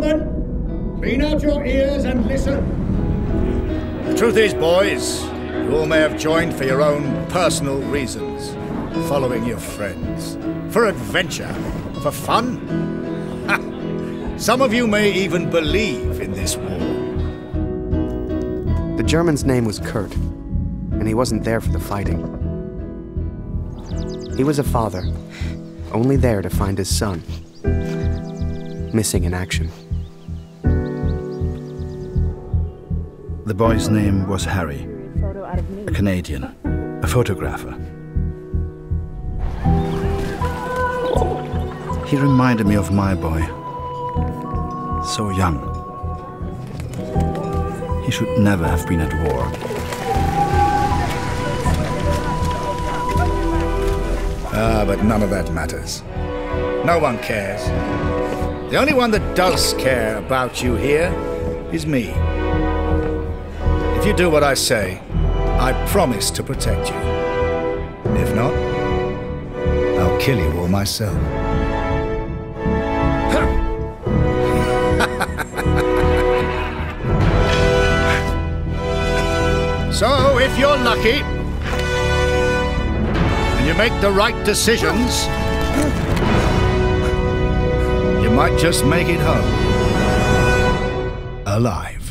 Gentlemen, clean out your ears and listen. The truth is, boys, you all may have joined for your own personal reasons, following your friends, for adventure, for fun. Ha! Some of you may even believe in this war. The German's name was Kurt, and he wasn't there for the fighting. He was a father, only there to find his son, missing in action. The boy's name was Harry, a Canadian, a photographer. He reminded me of my boy, so young. He should never have been at war. Ah, but none of that matters. No one cares. The only one that does care about you here is me. If you do what I say, I promise to protect you. If not, I'll kill you all myself. So, if you're lucky, you make the right decisions, you might just make it home alive.